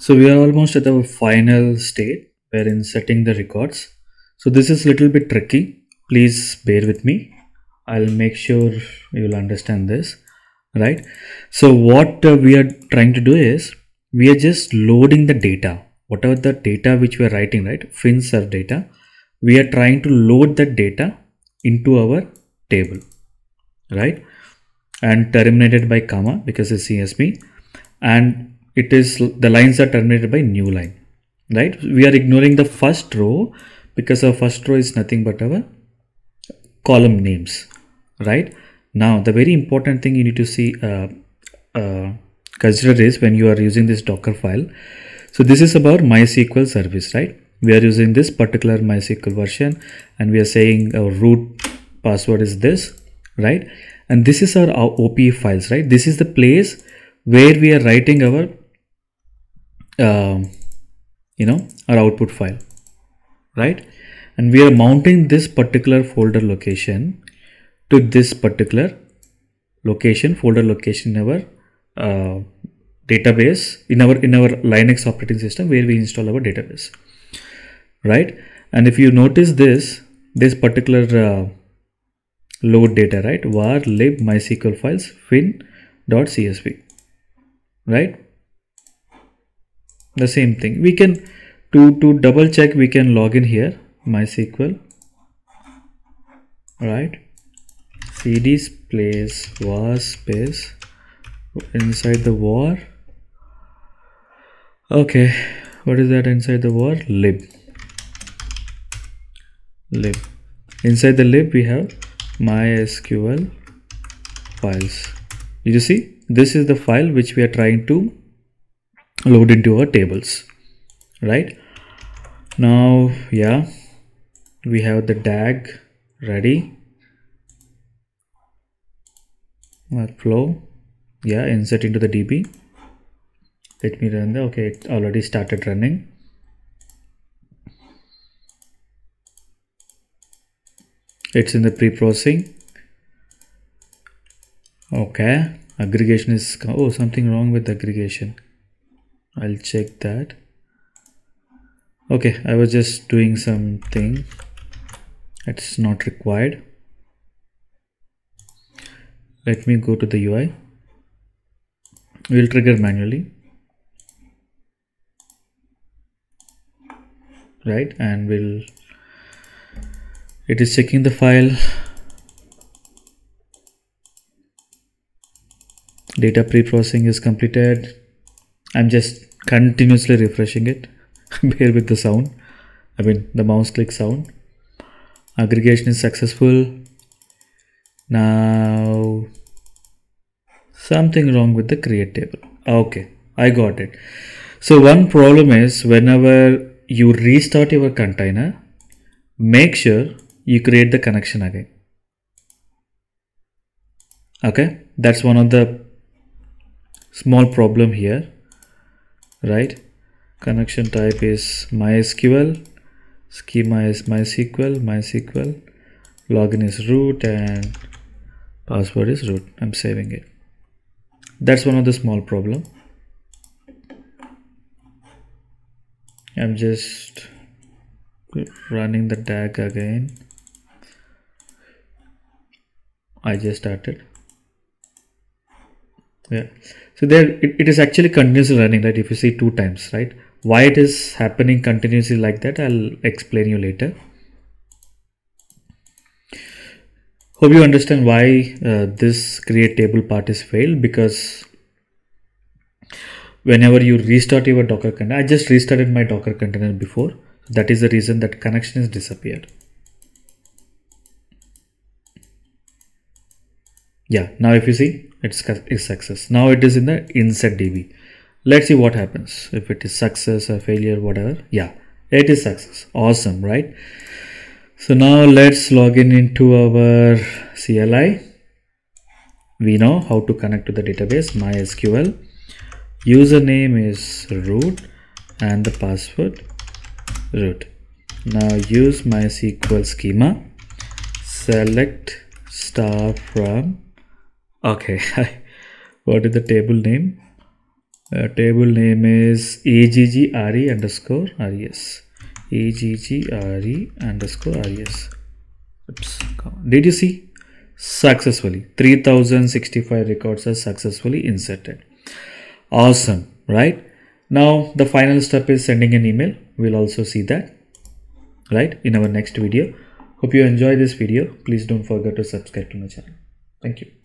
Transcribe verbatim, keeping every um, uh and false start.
So we are almost at our final state wherein setting the records. So this is a little bit tricky. Please bear with me. I'll make sure you'll understand this, right? So what uh, we are trying to do is we are just loading the data, whatever the data which we are writing, right? FinServ data. We are trying to load that data into our table, right? And terminated by comma because it's C S V, and it is the lines are terminated by new line, right? We are ignoring the first row because our first row is nothing but our column names, right? Now the very important thing you need to see uh, uh, consider is when you are using this Docker file. So this is about MySQL service, right? We are using this particular MySQL version and we are saying our root password is this, right? And this is our, our O P files, right? This is the place where we are writing our, uh, you know, our output file, right? And we are mounting this particular folder location to this particular location, folder location in our uh, database, in our, in our Linux operating system where we install our database, right? And if you notice this, this particular uh, load data, right? Var lib MySQL files fin.csv, right? The same thing. We can, to, to double check, we can log in here, MySQL, right? cd space var space inside the var, okay, what is that inside the var? Lib, lib, inside the lib we have MySQL files. Did you see? This is the file which we are trying to load into our tables, right? Now yeah, we have the D A G ready, workflow, yeah, insert into the D B. Let me run the, okay, it already started running. It's in the pre-processing. Okay, aggregation is, oh, something wrong with aggregation. I'll check that. Okay, I was just doing something. It's not required. Let me go to the U I. We'll trigger manually, right? And we'll, it is checking the file, data pre-processing is completed. I'm just continuously refreshing it. Bear with the sound, I mean the mouse click sound. Aggregation is successful. Now something wrong with the create table. Okay, I got it. So one problem is whenever you restart your container, make sure you create the connection again. Okay, that's one of the small problem here, right? Connection type is MySQL, schema is MySQL, MySQL, login is root and password is root. I'm saving it. That's one of the small problem. I'm just running the D A G again. I just started. Yeah. So there it, it is actually continuously running, right? If you see two times, right? Why it is happening continuously like that, I'll explain you later. Hope you understand why uh, this create table part is failed, because whenever you restart your Docker container, I just restarted my Docker container before. That is the reason that connection is disappeared. Yeah, now if you see, it's, it's success. Now it is in the insert D B. Let's see what happens. If it is success or failure, whatever. Yeah, it is success. Awesome, right? So now let's log in into our C L I. We know how to connect to the database, MySQL. Username is root and the password root. Now use MySQL schema. Select star from, okay, what is the table name? uh, table name is aggre underscore res. aggre underscore res. Oops. Did you see? Successfully. three thousand sixty-five records are successfully inserted. Awesome, right? Now the final step is sending an email. We'll also see that, right, in our next video. Hope you enjoy this video. Please don't forget to subscribe to my channel. Thank you.